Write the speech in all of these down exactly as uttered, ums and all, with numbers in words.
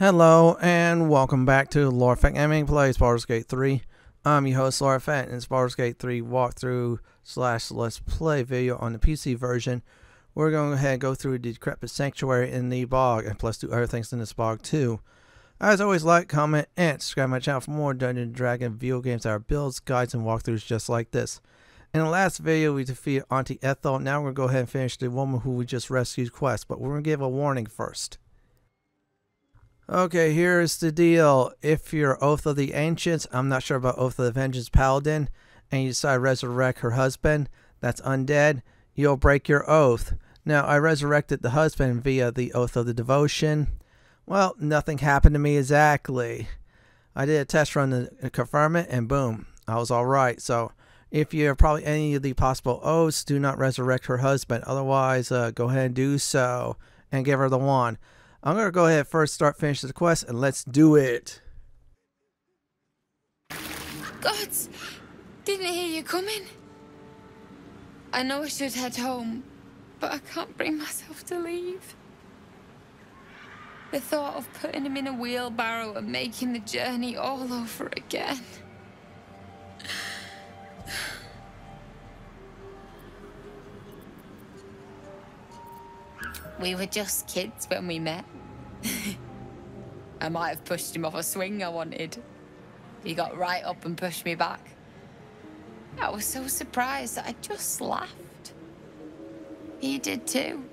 Hello and welcome back to Lord Fenton Gaming Plays Baldur's Gate three. I'm your host Lord Fenton, and it's Baldur's Gate three walkthrough slash let's play video on the P C version. We're going to go ahead and go through the Decrepit Sanctuary in the Bog, and plus do other things in this Bog too. As always, like, comment, and subscribe my channel for more Dungeon and Dragon video games that are builds, guides, and walkthroughs just like this. In the last video, we defeated Auntie Ethel. Now we're going to go ahead and finish the woman who we just rescued quest, but we're going to give a warning first. Okay, here's the deal. If you're Oath of the Ancients, I'm not sure about Oath of the Vengeance Paladin, and you decide to resurrect her husband, that's undead, you'll break your oath. Now, I resurrected the husband via the Oath of the Devotion. Well, nothing happened to me exactly. I did a test run to confirm it, and boom, I was alright. So, if you're probably any of the possible oaths, do not resurrect her husband. Otherwise, uh, go ahead and do so, and give her the wand. I'm going to go ahead and first start finishing the quest, and let's do it. Gods, didn't hear you coming. I know I should head home, but I can't bring myself to leave. The thought of putting him in a wheelbarrow and making the journey all over again. We were just kids when we met. I might have pushed him off a swing I wanted. He got right up and pushed me back. I was so surprised that I just laughed. He did too.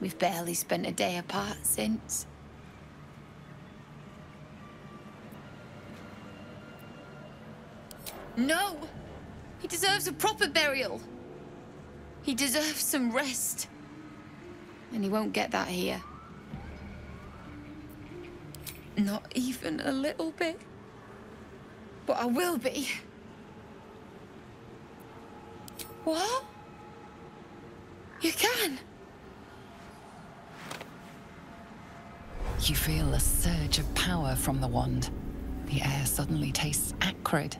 We've barely spent a day apart since. No! He deserves a proper burial. He deserves some rest. And he won't get that here. Not even a little bit. But I will be. What? You can? You feel a surge of power from the wand. The air suddenly tastes acrid.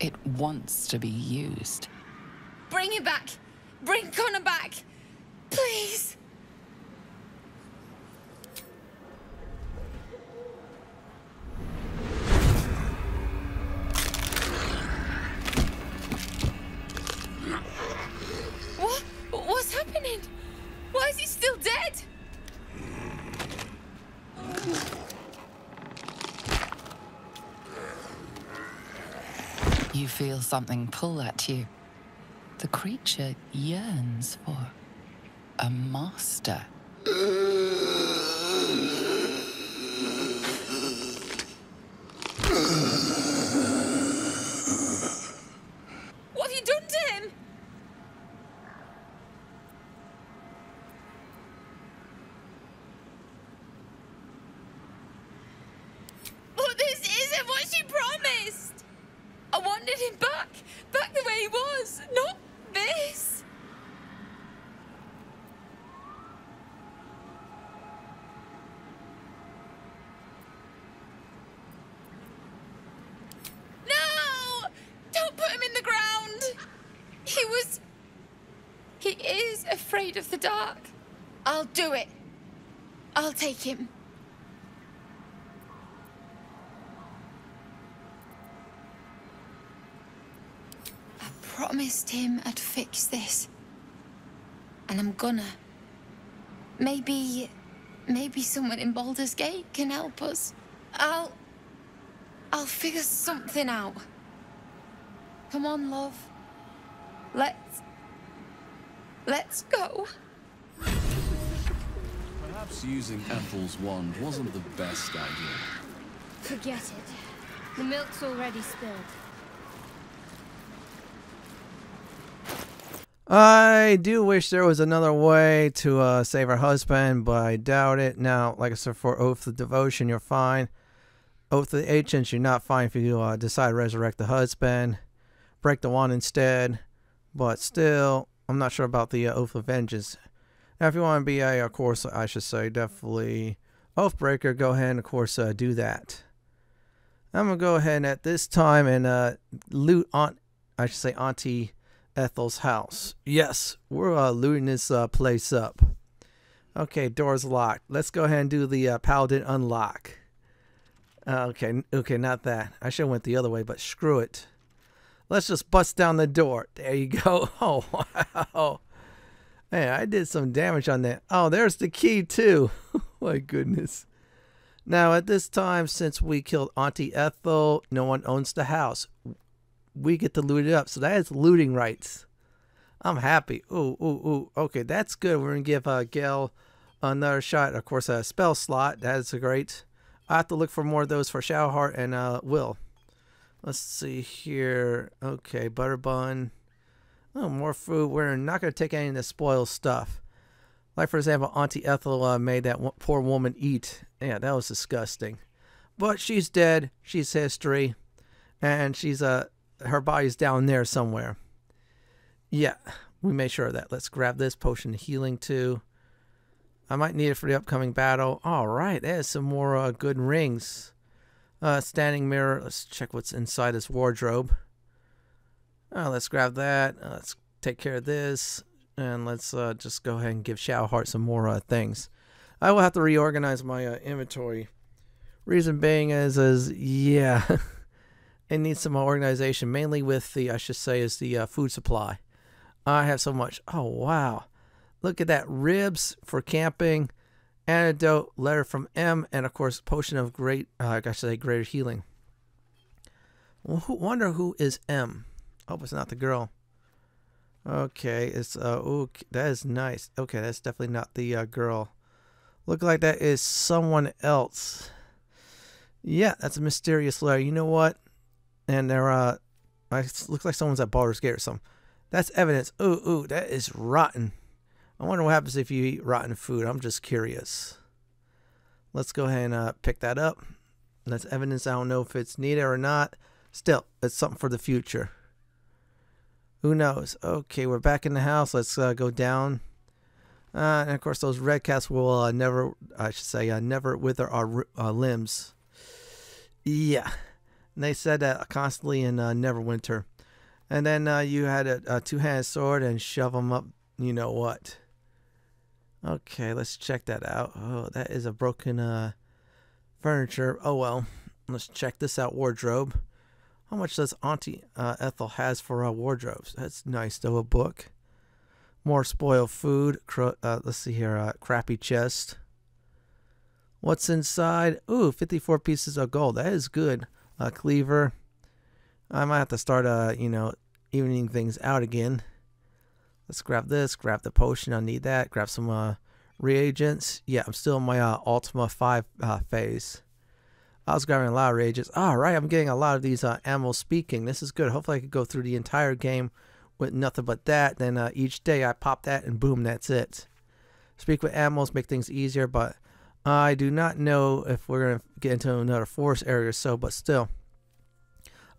It wants to be used. Bring it back! Bring Connor back! Please! What? What's happening? Why is he still dead? You feel something pull at you. The creature yearns for a master. What have you done to him? Oh, this isn't what she promised! I wanted him back, back the way he was, not this! Afraid of the dark. I'll do it. I'll take him. I promised him I'd fix this. And I'm gonna. Maybe... Maybe someone in Baldur's Gate can help us. I'll... I'll figure something out. Come on, love. Let's... Let's go. Perhaps using Ethel's wand wasn't the best idea. Forget it. The milk's already spilled. I do wish there was another way to uh, save her husband, but I doubt it. Now, like I said, for Oath of Devotion, you're fine. Oath of the Ancients, you're not fine if you uh, decide to resurrect the husband. Break the wand instead. But still... I'm not sure about the uh, Oath of Vengeance. Now, if you want to be a, of course, I should say, definitely Oathbreaker, go ahead and, of course, uh, do that. I'm going to go ahead and at this time and uh, loot Aunt, I should say, Auntie Ethel's house. Yes, we're uh, looting this uh, place up. Okay, door's locked. Let's go ahead and do the uh, Paladin unlock. Uh, okay, okay, not that. I should have went the other way, but screw it. Let's just bust down the door. There you go. Oh, wow. Man, I did some damage on that. Oh, there's the key, too. My goodness. Now, at this time, since we killed Auntie Ethel, no one owns the house. We get to loot it up. So that is looting rights. I'm happy. Ooh, ooh, ooh. Okay, that's good. We're going to give uh, Gale another shot. Of course, a spell slot. That is great. I have to look for more of those for Shadowheart and uh, Will. Let's see here. Okay, butter bun. Oh, more food. We're not going to take any of the spoiled stuff. Like, for example, Auntie Ethel uh, made that one poor woman eat. Yeah, that was disgusting. But she's dead. She's history. And she's uh, her body's down there somewhere. Yeah, we made sure of that. Let's grab this potion of healing, too. I might need it for the upcoming battle. All right, there's some more uh, good rings. Uh, standing mirror. Let's check what's inside his wardrobe. Uh, let's grab that. Uh, let's take care of this. And let's uh, just go ahead and give Shadowheart some more uh, things. I will have to reorganize my uh, inventory. Reason being is, is yeah, it needs some organization. Mainly with the, I should say, is the uh, food supply. I have so much. Oh, wow. Look at that. Ribs for camping. Antidote, letter from M, and of course, potion of great, uh, I should say, greater healing. Well, who, wonder who is M. I hope it's not the girl. Okay, it's, uh, ooh, that is nice. Okay, that's definitely not the uh, girl. Look like that is someone else. Yeah, that's a mysterious letter. You know what? And they're, uh, it looks like someone's at Baldur's Gate or something. That's evidence. Ooh, ooh, that is rotten. I wonder what happens if you eat rotten food. I'm just curious. Let's go ahead and uh, pick that up. That's evidence. I don't know if it's needed or not. Still, it's something for the future. Who knows? Okay, we're back in the house. Let's uh, go down. Uh, and of course, those red cats will uh, never, I should say, uh, never wither our uh, limbs. Yeah. And they said that constantly in uh, Neverwinter. And then uh, you had a, a two-handed sword and shove them up, you know what. Okay, let's check that out. Oh, that is a broken uh, furniture. Oh, well. Let's check this out. Wardrobe. How much does Auntie uh, Ethel has for uh, wardrobes? That's nice, though. A book. More spoiled food. Cro uh, let's see here. Uh, crappy chest. What's inside? Ooh, fifty-four pieces of gold. That is good. Uh, cleaver. I might have to start, uh, you know, evening things out again. Let's grab this, grab the potion, I need that, grab some uh, reagents. Yeah, I'm still in my uh, Ultima five uh, phase. I was grabbing a lot of reagents. Alright, I'm getting a lot of these uh, ammo speaking. This is good. Hopefully I could go through the entire game with nothing but that. Then uh, each day I pop that and boom, that's it. Speak with ammos, make things easier, but I do not know if we're going to get into another forest area or so, but still.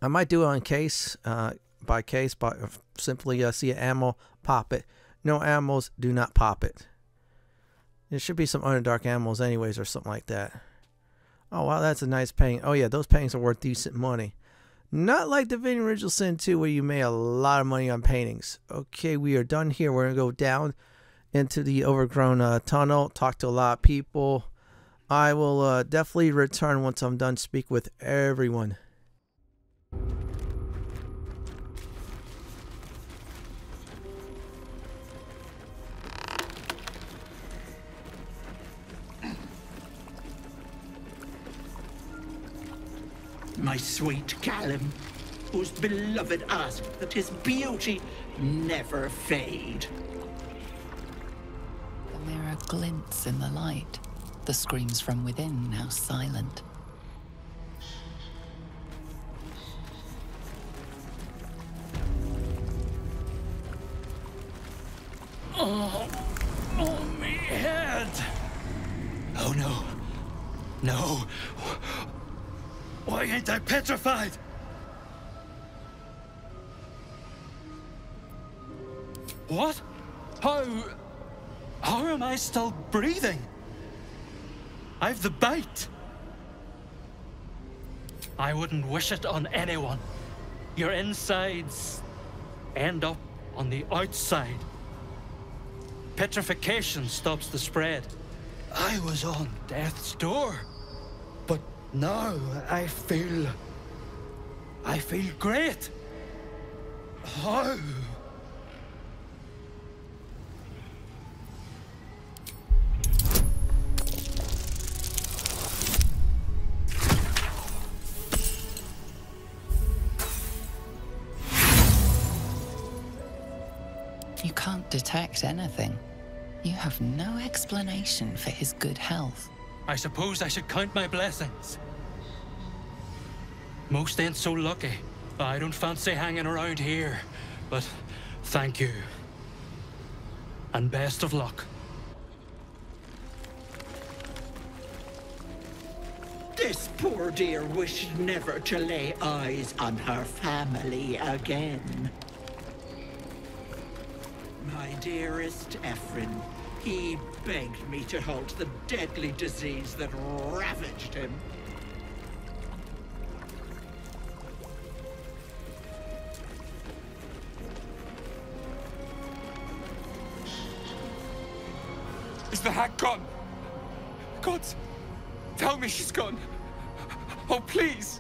I might do it on case, uh, by case, by simply uh, see an ammo, pop it. No ammos, do not pop it. There should be some Underdark ammos anyways or something like that. Oh, wow, that's a nice painting. Oh, yeah, those paintings are worth decent money. Not like Divinity Original Sin two, where you made a lot of money on paintings. Okay, we are done here. We're going to go down into the overgrown uh, tunnel, talk to a lot of people. I will uh, definitely return once I'm done speak with everyone. My sweet Callum, whose beloved asked that his beauty never fade. The mirror glints in the light, the screams from within now silent. Oh, oh, my head! Oh no, no! Why ain't I petrified? What? How... How am I still breathing? I've the bite. I wouldn't wish it on anyone. Your insides end up on the outside. Petrification stops the spread. I was on death's door, but now I feel... I feel great. How? You can't detect anything. You have no explanation for his good health. I suppose I should count my blessings. Most ain't so lucky. I don't fancy hanging around here, but thank you. And best of luck. This poor dear wished never to lay eyes on her family again. My dearest Ephraim, he begged me to halt the deadly disease that ravaged him. Is the hag gone? God, tell me she's gone. Oh, please.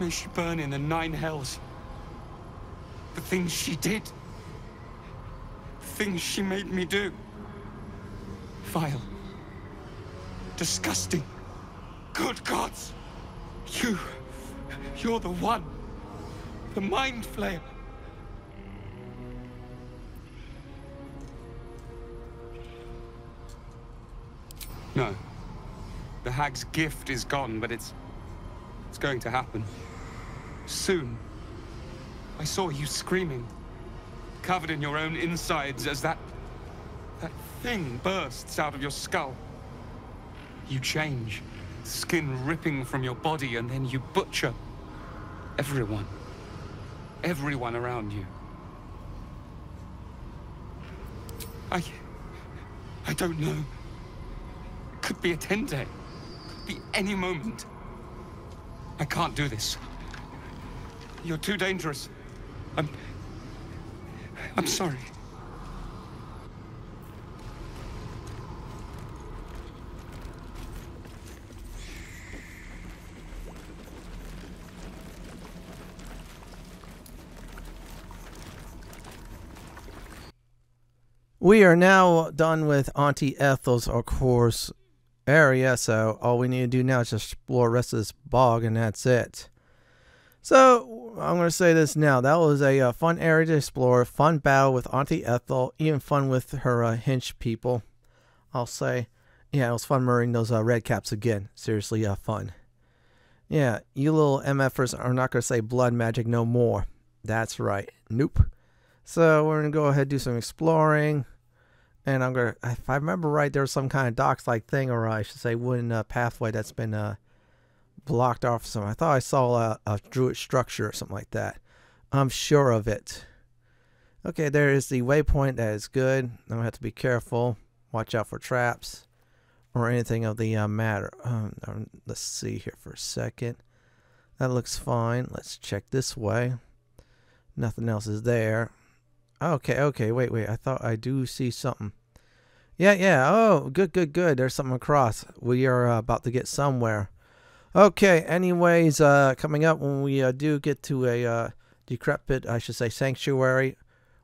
May she burn in the nine hells. The things she did. The things she made me do. Vile. Disgusting. Good gods! You... You're the one. The Mind Flayer. No. The hag's gift is gone, but it's... It's going to happen. Soon. I saw you screaming, covered in your own insides as that... that thing bursts out of your skull. You change, skin ripping from your body, and then you butcher everyone. Everyone around you. I... I don't know. Could be a ten-day. Could be any moment. I can't do this. You're too dangerous. I'm... I'm sorry. We are now done with Auntie Ethel's, of course, area, so all we need to do now is just explore the rest of this bog, and that's it. So, I'm going to say this now. That was a uh, fun area to explore, fun battle with Auntie Ethel, even fun with her uh, hench people. I'll say, yeah, it was fun murdering those uh, red caps again. Seriously, uh, fun. Yeah, you little MFers are not going to say blood magic no more. That's right. Nope. So, we're going to go ahead and do some exploring. And I'm going to, if I remember right, there's some kind of docks-like thing, or I should say wooden uh, pathway that's been... Uh, blocked off some. I thought I saw a, a druid structure or something like that. I'm sure of it. Okay, there is the waypoint. That is good. I'm gonna have to be careful. Watch out for traps or anything of the uh, matter. Um, um, let's see here for a second. That looks fine. Let's check this way. Nothing else is there. Okay, okay. Wait, wait. I thought I do see something. Yeah, yeah. Oh, good, good, good. There's something across. We are uh, about to get somewhere. Okay, anyways, uh, coming up when we uh, do get to a uh, decrepit, I should say, sanctuary,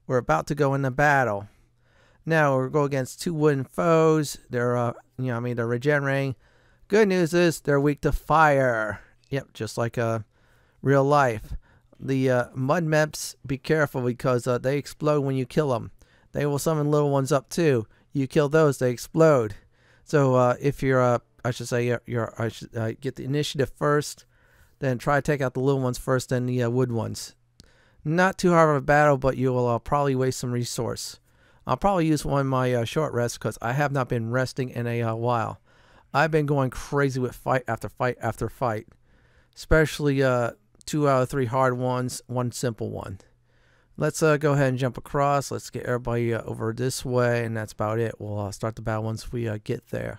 we're about to go into battle. Now, we're going against two wooden foes. They're, uh, you know, I mean, they're regenerating. Good news is they're weak to fire. Yep, just like uh, real life. The uh, mud meps, be careful because uh, they explode when you kill them. They will summon little ones up too. You kill those, they explode. So uh, if you're uh, I should say you're, you're, I should uh, get the initiative first, then try to take out the little ones first, then the uh, wood ones. Not too hard of a battle, but you will uh, probably waste some resource. I'll probably use one of my uh, short rests because I have not been resting in a uh, while. I've been going crazy with fight after fight after fight, especially uh, two out of three hard ones, one simple one. Let's uh, go ahead and jump across. Let's get everybody uh, over this way, and that's about it. We'll uh, start the battle once we uh, get there.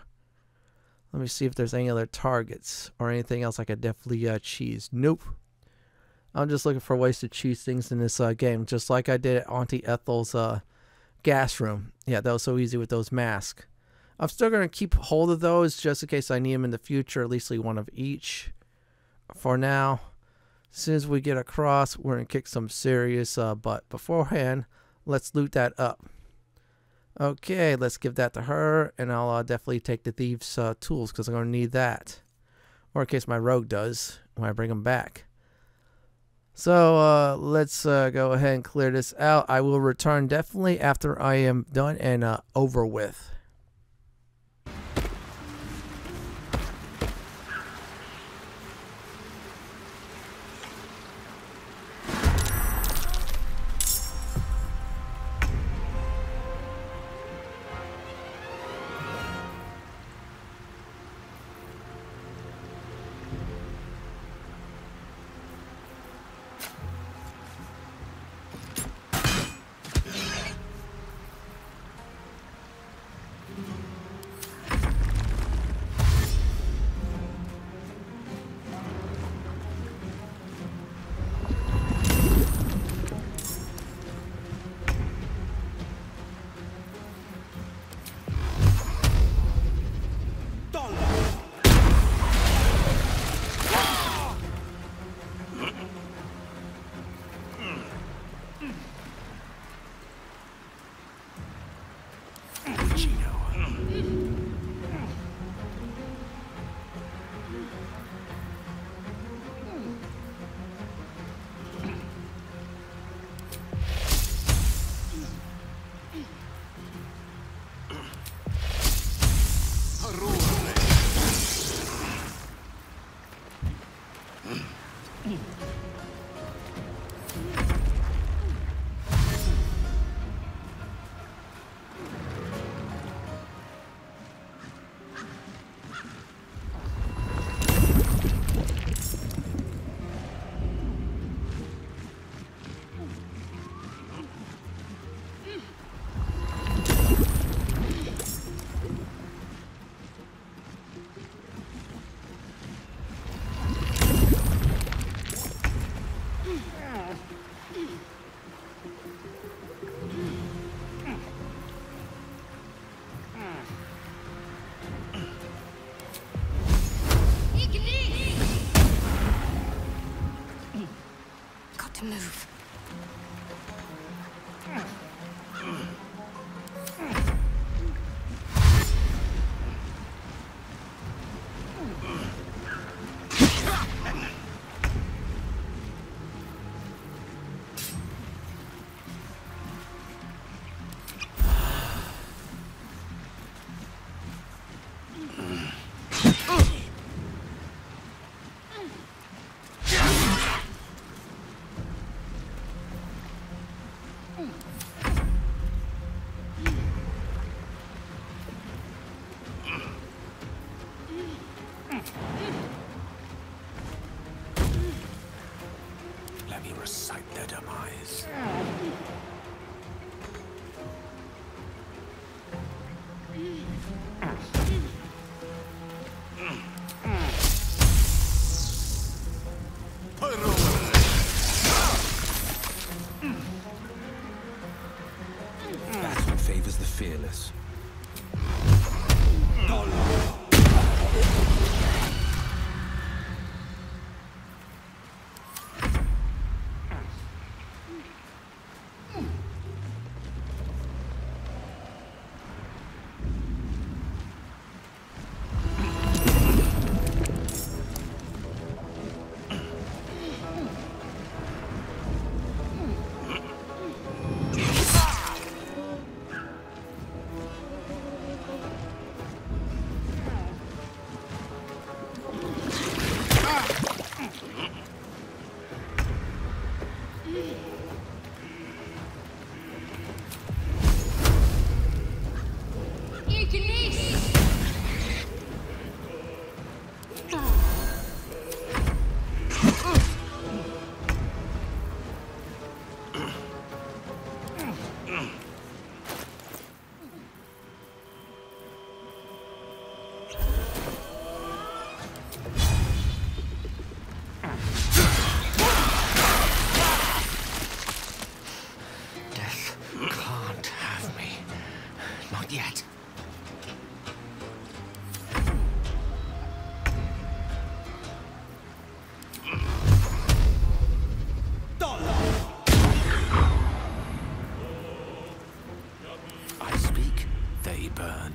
Let me see if there's any other targets or anything else I could definitely uh, cheese. Nope. I'm just looking for ways to choose things in this uh, game, just like I did at Auntie Ethel's uh, gas room. Yeah, that was so easy with those masks. I'm still going to keep hold of those just in case I need them in the future, at least one of each. For now, as soon as we get across, we're going to kick some serious uh, butt. Beforehand, let's loot that up. Okay, let's give that to her, and I'll uh, definitely take the thieves' uh, tools because I'm going to need that. Or in case my rogue does when I bring him back. So uh, let's uh, go ahead and clear this out. I will return definitely after I am done and uh, over with. I speak, they burn.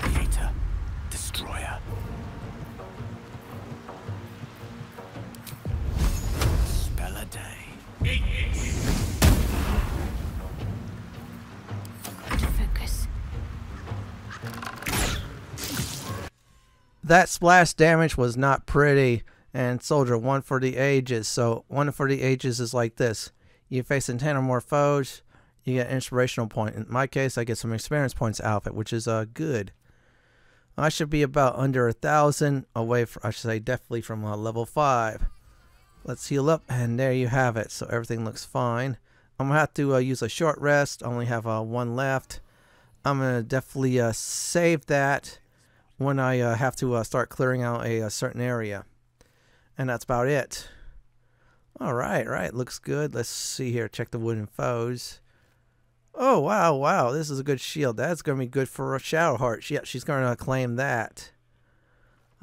Creator, destroyer. Spell a day. Focus. That splash damage was not pretty, and soldier one for the ages. So one for the ages is like this: you face ten or more foes, you get an inspirational point. In my case, I get some experience points out of it, which is uh, good. I should be about under a thousand away from, I should say, definitely from uh, level five. Let's heal up, and there you have it. So everything looks fine. I'm gonna have to uh, use a short rest. I only have uh, one left. I'm gonna definitely uh, save that when I uh, have to uh, start clearing out a, a certain area. And that's about it. All right, right, looks good. Let's see here. Check the wooden foes. Oh, wow, wow, this is a good shield. That's going to be good for Shadowheart. Yeah, she's going to claim that.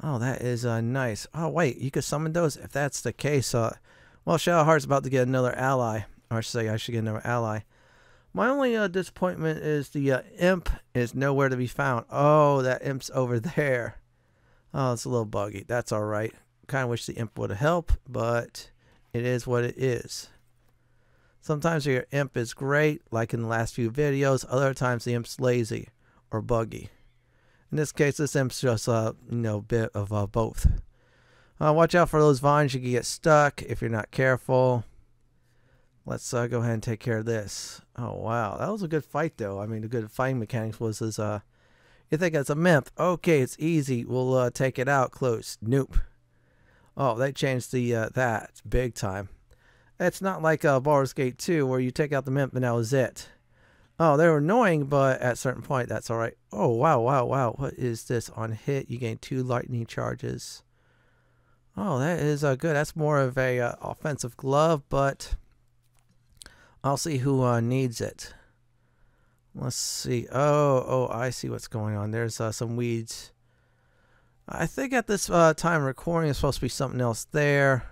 Oh, that is uh, nice. Oh, wait, you could summon those? If that's the case, uh, Well, Shadowheart's about to get another ally. Or I should say I should get another ally. My only uh, disappointment is the uh, imp is nowhere to be found. Oh, that imp's over there. Oh, it's a little buggy. That's all right. Kind of wish the imp would help, but it is what it is. Sometimes your imp is great, like in the last few videos. Other times the imp's lazy or buggy. In this case, this imp's just a uh, you know, bit of uh, both. Uh, watch out for those vines. You can get stuck if you're not careful. Let's uh, go ahead and take care of this. Oh, wow. That was a good fight, though. I mean, the good fighting mechanics was this, uh, you think it's a myth. Okay, it's easy. We'll uh, take it out close. Nope. Oh, they changed the uh, that big time. It's not like uh, Baldur's Gate two where you take out the myth and that was it. Oh, they were annoying, but at a certain point, that's all right. Oh, wow, wow, wow. What is this? On hit, you gain two lightning charges. Oh, that is uh, good. That's more of a uh, offensive glove, but I'll see who uh, needs it. Let's see. Oh, oh, I see what's going on. There's uh, some weeds. I think at this uh, time recording is supposed to be something else there.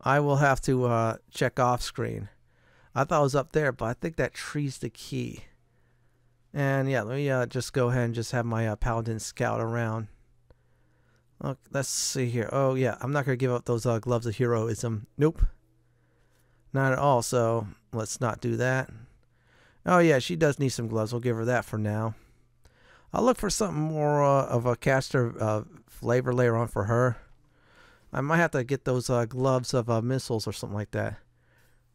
I will have to uh, check off screen. I thought it was up there, but I think that tree's the key. And yeah, let me uh, just go ahead and just have my uh, Paladin scout around. Look, let's see here. Oh yeah, I'm not gonna give up those uh, gloves of heroism. Nope, not at all. So let's not do that. Oh yeah, she does need some gloves. We'll give her that for now. I'll look for something more uh, of a caster uh, flavor later on for her. I might have to get those uh, gloves of uh, missiles or something like that,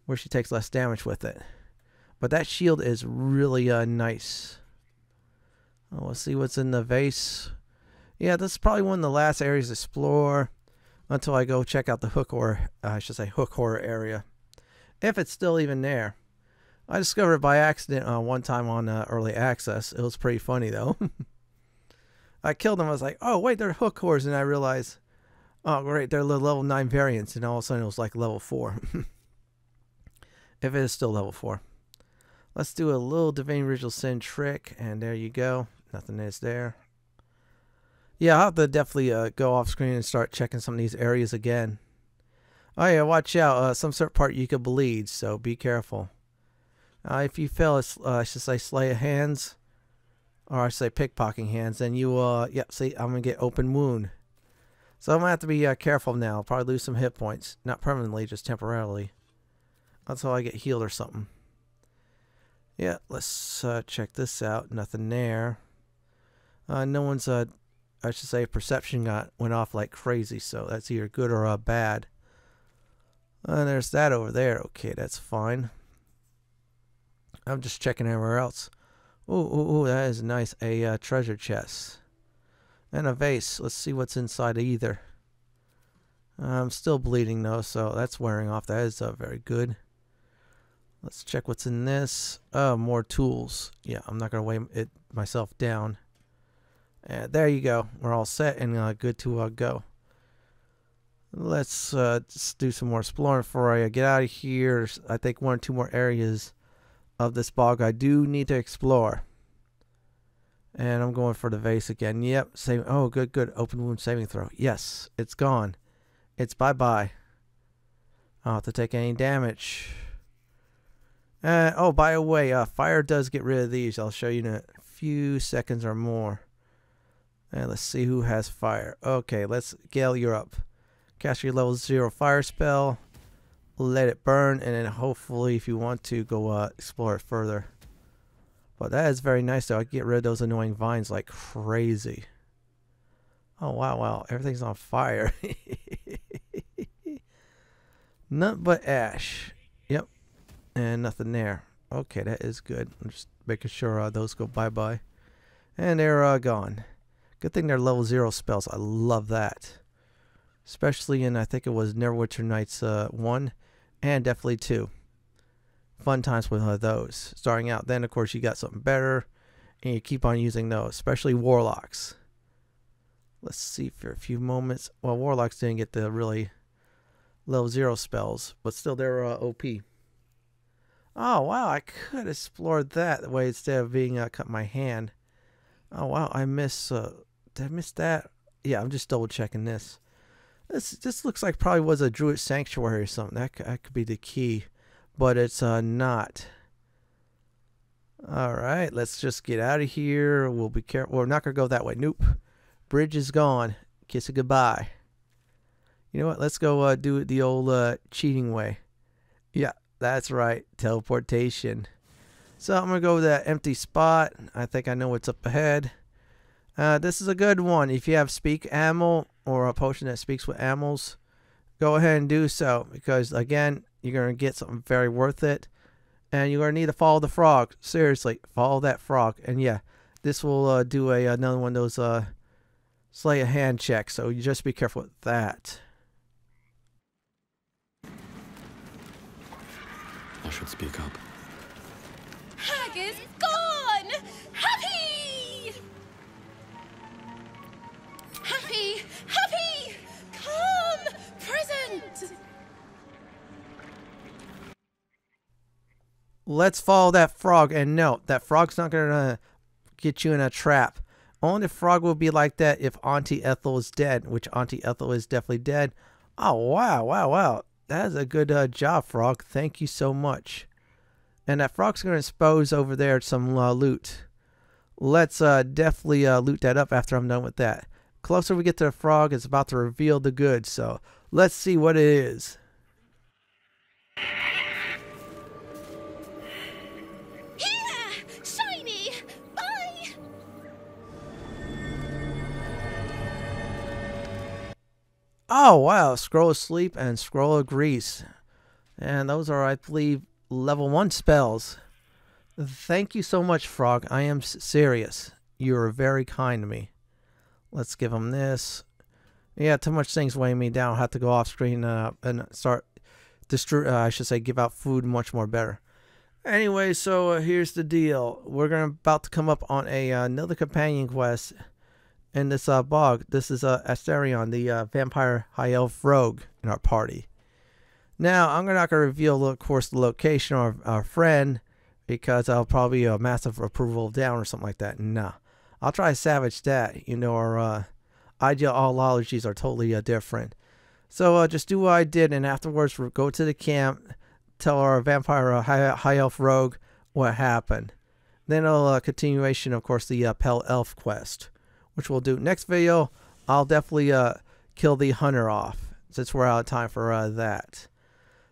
where she takes less damage with it. But that shield is really uh, nice. Oh, let's see what's in the vase. Yeah, this is probably one of the last areas to explore until I go check out the hook or uh, I should say hook horror area, if it's still even there. I discovered it by accident uh, one time on uh, early access. It was pretty funny though. I killed them. I was like, oh wait, they're hook horrors, and I realized, oh great, they're level nine variants, and all of a sudden it was like level four. If it is still level four. Let's do a little Divinity Original Sin trick, and there you go. Nothing is there. Yeah, I'll have to definitely uh, go off screen and start checking some of these areas again. Oh yeah, watch out. Uh, some certain part you could bleed, so be careful. Uh, if you fail, uh, I should say slay of hands, or I should say pickpocketing hands, then you will, uh, yeah, see, I'm going to get open wound. So I'm going to have to be uh, careful now. I'll probably lose some hit points. Not permanently, just temporarily. Until I get healed or something. Yeah, let's uh, check this out. Nothing there. Uh, no one's, uh, I should say, perception got went off like crazy, so that's either good or uh, bad. And there's that over there. Okay, that's fine. I'm just checking everywhere else. Ooh, ooh, ooh, that is nice. A uh, treasure chest. And a vase. Let's see what's inside of either. I'm still bleeding though, so that's wearing off. That is uh, very good. Let's check what's in this. Uh, more tools. Yeah, I'm not going to weigh it myself down. And there you go. We're all set and uh, good to uh, go. Let's uh, just do some more exploring before I get out of here. I think one or two more areas of this bog I do need to explore. And I'm going for the vase again. Yep. Same. Oh, good, good. Open wound saving throw. Yes, it's gone. It's bye-bye. I don't have to take any damage. Uh, oh, by the way, uh, fire does get rid of these. I'll show you in a few seconds or more. And let's see who has fire. Okay, let's Gale, you're up. Cast your level zero fire spell. Let it burn, and then hopefully, if you want to, go uh, explore it further. But that is very nice, though. I can get rid of those annoying vines like crazy. Oh, wow, wow. Everything's on fire. None but ash. Yep. And nothing there. Okay, that is good. I'm just making sure uh, those go bye-bye. And they're uh, gone. Good thing they're level zero spells. I love that. Especially in, I think it was Neverwinter Nights uh, one and definitely two. Fun times with uh, those. Starting out then, of course, you got something better. And you keep on using those. Especially Warlocks. Let's see for a few moments. Well, Warlocks didn't get the really level zero spells, but still they're uh, O P. Oh, wow. I could explore that the way instead of being uh, cut my hand. Oh, wow. I miss, uh, did I miss that? Yeah, I'm just double checking this. This this looks like probably was a Druid Sanctuary or something. That, that could be the key, but it's uh, not. All right, let's just get out of here. We'll be careful. We're not gonna go that way. Nope. Bridge is gone. Kiss it goodbye. You know what? Let's go uh, do it the old uh, cheating way. Yeah, that's right. Teleportation. So I'm gonna go with that empty spot. I think I know what's up ahead. Uh, this is a good one. If you have speak animal or a potion that speaks with animals, go ahead and do so, because again, you're gonna get something very worth it, and you're gonna need to follow the frog. Seriously, follow that frog, and yeah, this will uh, do a another one of those uh, slay a hand check. So you just be careful with that. I should speak up. Hag is gone. Happy. Happy! Happy! Come! Present! Let's follow that frog, and no, that frog's not gonna get you in a trap. Only the frog will be like that if Auntie Ethel is dead, which Auntie Ethel is definitely dead. Oh, wow, wow, wow. That is a good uh, job, frog. Thank you so much. And that frog's gonna expose over there some uh, loot. Let's uh, definitely uh, loot that up after I'm done with that. Closer we get to the frog, it's about to reveal the goods, so let's see what it is. Here! Shiny! Bye! Oh, wow. Scroll of Sleep and Scroll of Grease. And those are, I believe, level one spells. Thank you so much, frog. I am serious. You are very kind to me. Let's give him this. Yeah, too much things weighing me down. I'll have to go off screen uh, and start distri- uh, I should say give out food much more better. Anyway, so uh, here's the deal. We're gonna about to come up on a uh, another companion quest in this uh, bog. This is uh, Astarion, the uh, vampire high elf rogue in our party. Now I'm not gonna reveal, of course, the location or our friend, because I'll probably a uh, massive approval down or something like that. Nah. I'll try to savage that. You know, our uh, ideologies are totally uh, different. So uh, just do what I did, and afterwards we'll go to the camp, tell our vampire uh, high, high elf rogue what happened. Then a uh, continuation, of course, the uh, Pell Elf quest, which we'll do next video. I'll definitely uh, kill the hunter off, since we're out of time for uh, that.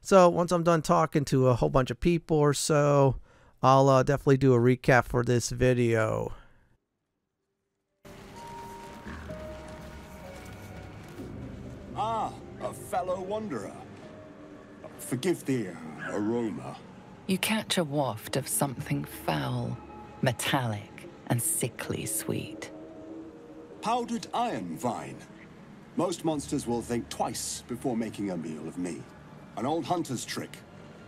So once I'm done talking to a whole bunch of people or so, I'll uh, definitely do a recap for this video. Ah, a fellow wanderer. Forgive the uh, aroma. You catch a waft of something foul, metallic, and sickly sweet. Powdered iron vine. Most monsters will think twice before making a meal of me. An old hunter's trick.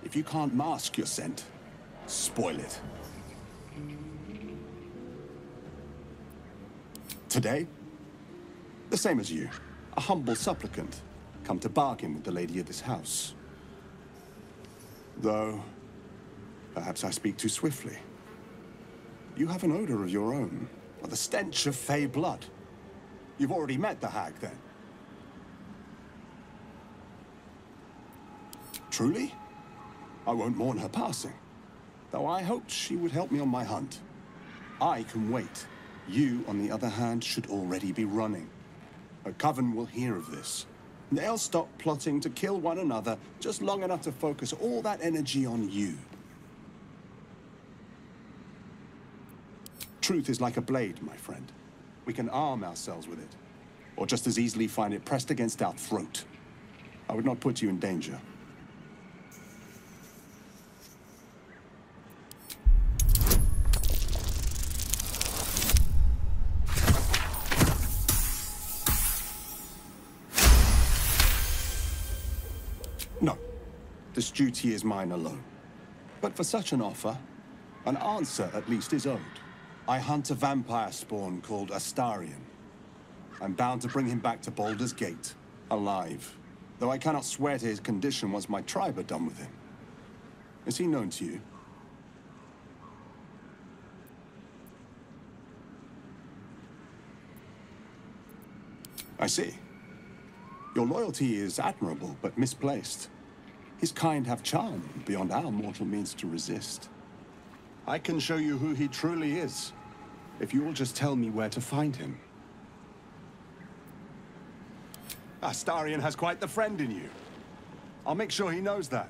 If you can't mask your scent, spoil it. Today, the same as you. A humble supplicant, come to bargain with the lady of this house. Though, perhaps I speak too swiftly. You have an odor of your own, or the stench of fey blood. You've already met the hag, then? Truly? I won't mourn her passing, though I hoped she would help me on my hunt. I can wait. You, on the other hand, should already be running. A coven will hear of this. They'll stop plotting to kill one another just long enough to focus all that energy on you. Truth is like a blade, my friend. We can arm ourselves with it, or just as easily find it pressed against our throat. I would not put you in danger. This duty is mine alone. But for such an offer, an answer at least is owed. I hunt a vampire spawn called Astarion. I'm bound to bring him back to Baldur's Gate, alive. Though I cannot swear to his condition once my tribe are done with him. Is he known to you? I see. Your loyalty is admirable, but misplaced. His kind have charm beyond our mortal means to resist. I can show you who he truly is, if you will just tell me where to find him. Astarion has quite the friend in you. I'll make sure he knows that,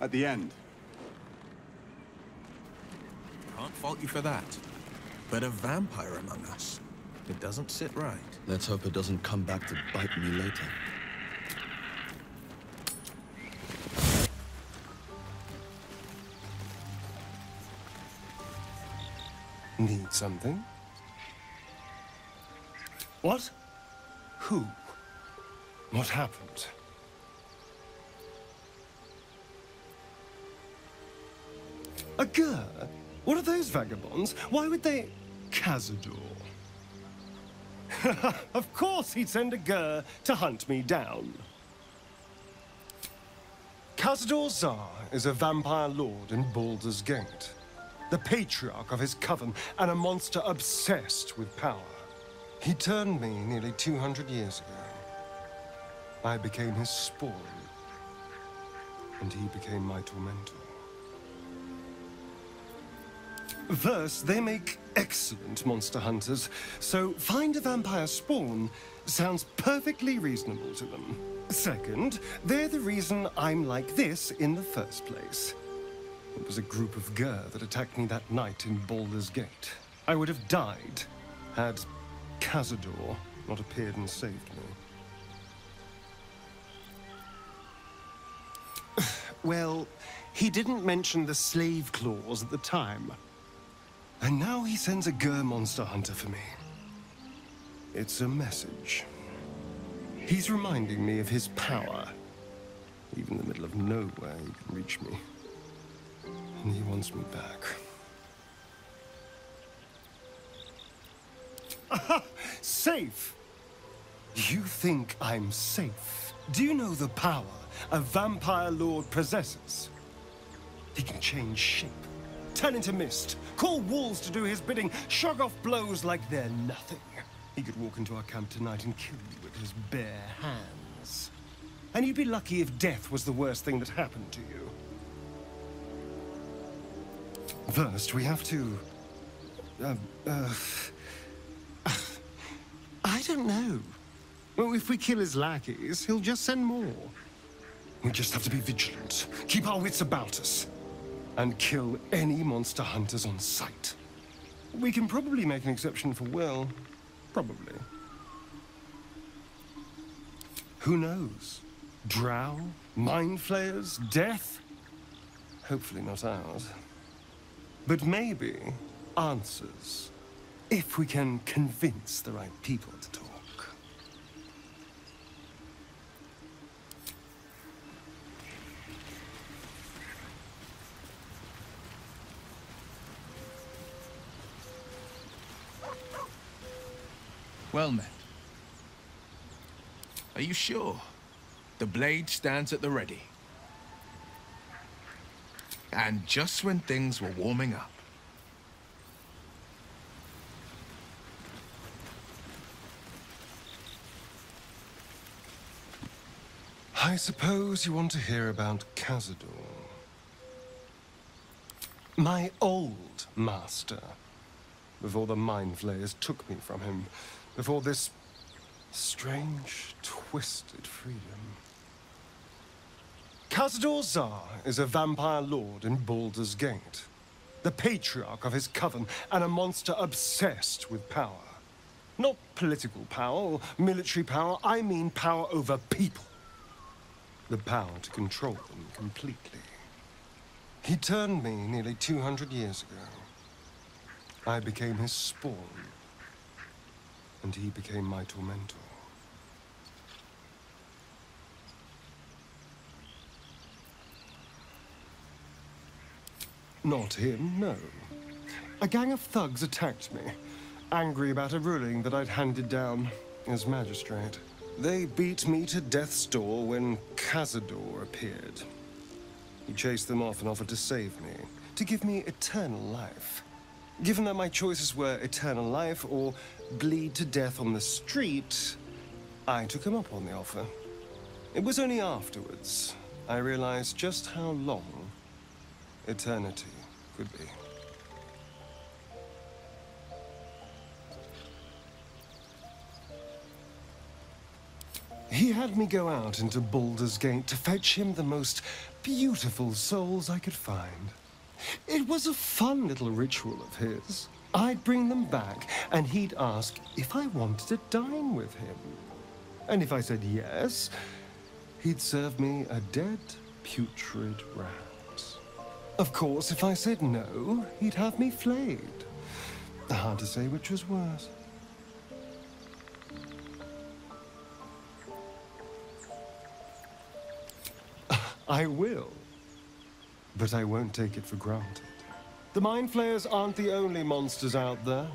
at the end. Can't fault you for that. But a vampire among us, it doesn't sit right. Let's hope it doesn't come back to bite me later. Need something? What? Who? What happened? A Gur? What are those vagabonds? Why would they... Cazador. Of course he'd send a Gur to hunt me down. Cazador Szarr is a vampire lord in Baldur's Gate. The patriarch of his coven and a monster obsessed with power. He turned me nearly two hundred years ago. I became his spawn, and he became my tormentor. Verse, they make excellent monster hunters, so find a vampire spawn sounds perfectly reasonable to them. Second, they're the reason I'm like this in the first place. It was a group of Gur that attacked me that night in Baldur's Gate. I would have died had Cazador not appeared and saved me. Well, he didn't mention the slave clause at the time. And now he sends a Gur monster hunter for me. It's a message. He's reminding me of his power. Even in the middle of nowhere, he can reach me. And he wants me back. Aha! Safe! You think I'm safe? Do you know the power a vampire lord possesses? He can change shape. Turn into mist, call wolves to do his bidding, shrug off blows like they're nothing. He could walk into our camp tonight and kill you with his bare hands. And you'd be lucky if death was the worst thing that happened to you. First, we have to... Uh, uh, I don't know. Well, if we kill his lackeys, he'll just send more. We just have to be vigilant, keep our wits about us, and kill any monster hunters on sight. We can probably make an exception for Will. Probably. Who knows? Drow? Mind flayers? Death? Hopefully not ours. But maybe answers, if we can convince the right people to talk. Well met. Are you sure? The blade stands at the ready. And just when things were warming up. I suppose you want to hear about Cazador. My old master. Before the Mind Flayers took me from him. Before this strange, twisted freedom. Cazador Szarr is a vampire lord in Baldur's Gate. The patriarch of his coven and a monster obsessed with power. Not political power or military power, I mean power over people. The power to control them completely. He turned me nearly two hundred years ago. I became his spawn. And he became my tormentor. Not him, no. A gang of thugs attacked me, angry about a ruling that I'd handed down as magistrate. They beat me to death's door when Cazador appeared. He chased them off and offered to save me, to give me eternal life. Given that my choices were eternal life or bleed to death on the street, I took him up on the offer It was only afterwards I realized just how long eternity could be. He had me go out into Baldur's Gate to fetch him the most beautiful souls I could find. It was a fun little ritual of his. I'd bring them back, and he'd ask if I wanted to dine with him. And if I said yes, he'd serve me a dead, putrid rat. Of course, if I said no, he'd have me flayed. Hard to say which was worse. I will, but I won't take it for granted. The Mind Flayers aren't the only monsters out there.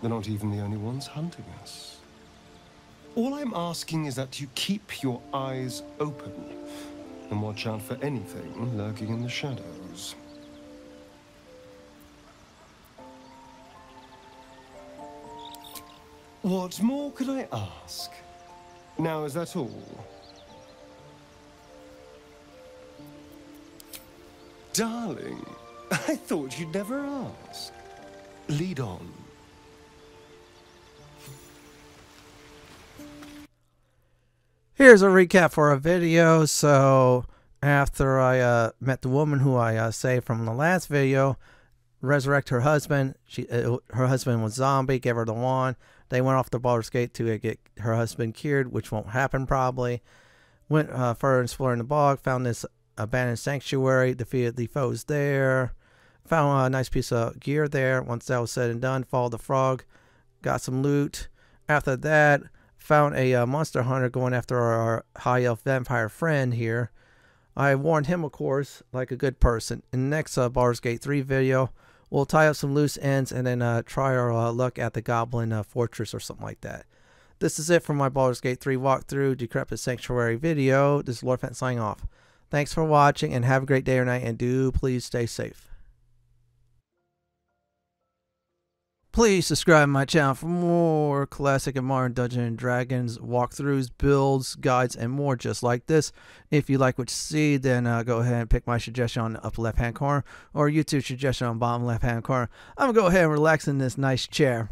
They're not even the only ones hunting us. All I'm asking is that you keep your eyes open and watch out for anything lurking in the shadows. What more could I ask? Now, is that all? Darling, I thought you'd never ask. Lead on. Here's a recap for a video. So, after I uh, met the woman who I uh, saved from the last video, resurrect her husband. She, uh, her husband was zombie, gave her the wand. They went off to Baldur's Gate to get her husband cured, which won't happen probably. Went uh, further exploring the bog, found this abandoned sanctuary, defeated the foes there, found a nice piece of gear there. Once that was said and done, followed the frog, got some loot. After that, found a uh, monster hunter going after our high elf vampire friend here. I warned him, of course, like a good person. In the next uh, Baldur's Gate three video, we'll tie up some loose ends and then uh, try our uh, luck at the goblin uh, fortress or something like that. This is it for my Baldur's Gate three walkthrough, Decrepit Sanctuary video. This is Lord Fenton signing off. Thanks for watching and have a great day or night, and do please stay safe. Please subscribe to my channel for more classic and modern Dungeon and Dragons walkthroughs, builds, guides, and more just like this. If you like what you see, then uh, go ahead and pick my suggestion on the upper left hand corner or YouTube suggestion on the bottom left hand corner. I'm going to go ahead and relax in this nice chair.